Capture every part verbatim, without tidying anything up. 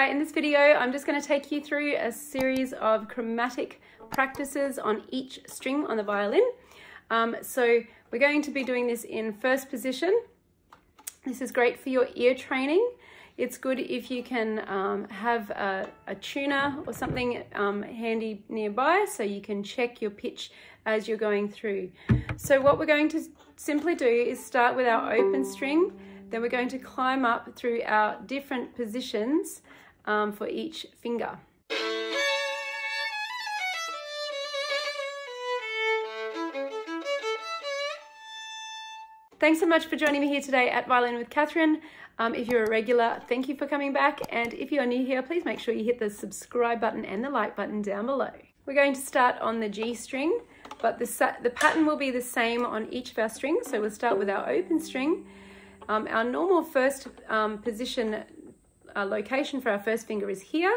Hi, in this video I'm just going to take you through a series of chromatic practices on each string on the violin. Um, so we're going to be doing this in first position. This is great for your ear training. It's good if you can um, have a, a tuner or something um, handy nearby so you can check your pitch as you're going through. So what we're going to simply do is start with our open string, then we're going to climb up through our different positions um, for each finger. Thanks so much for joining me here today at Violin with Catherine. Um, if you're a regular, thank you for coming back. And if you're new here, please make sure you hit the subscribe button and the like button down below. We're going to start on the G string, but the, the pattern will be the same on each of our strings. So we'll start with our open string. Um, our normal first um, position, uh, location for our first finger is here.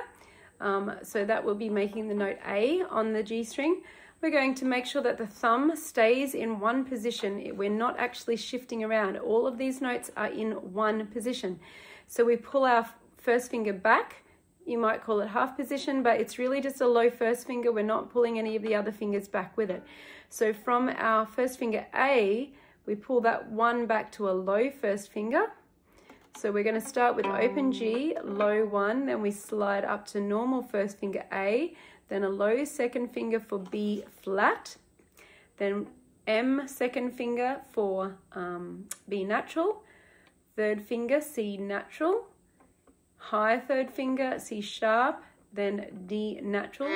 Um, so that will be making the note A on the G string. We're going to make sure that the thumb stays in one position. We're not actually shifting around. All of these notes are in one position. So we pull our first finger back. You might call it half position, but it's really just a low first finger. We're not pulling any of the other fingers back with it. So from our first finger A, we pull that one back to a low first finger. So we're going to start with open G, low one, then we slide up to normal first finger A, then a low second finger for B flat, then M second finger for um, B natural, third finger C natural, high third finger C sharp, then D natural,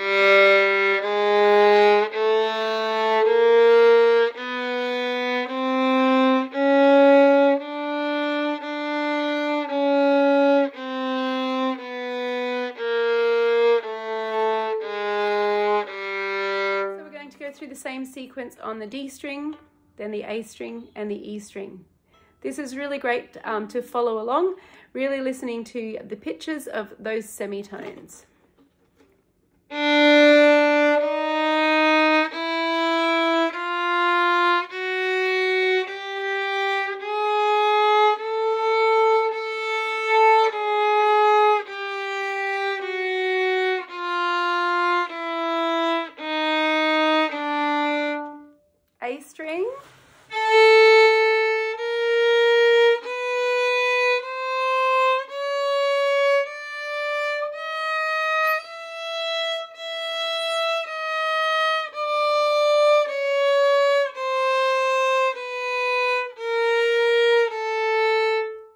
through the same sequence on the D string, then the A string and the E string. This is really great um, to follow along, really listening to the pitches of those semitones. A string,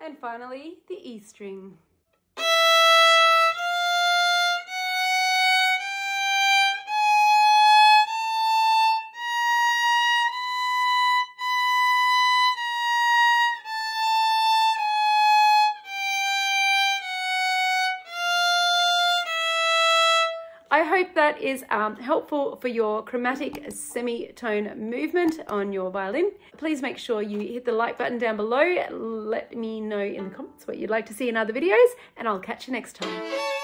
and finally the E string. I hope that is um, helpful for your chromatic semitone movement on your violin. Please make sure you hit the like button down below. Let me know in the comments what you'd like to see in other videos, and I'll catch you next time.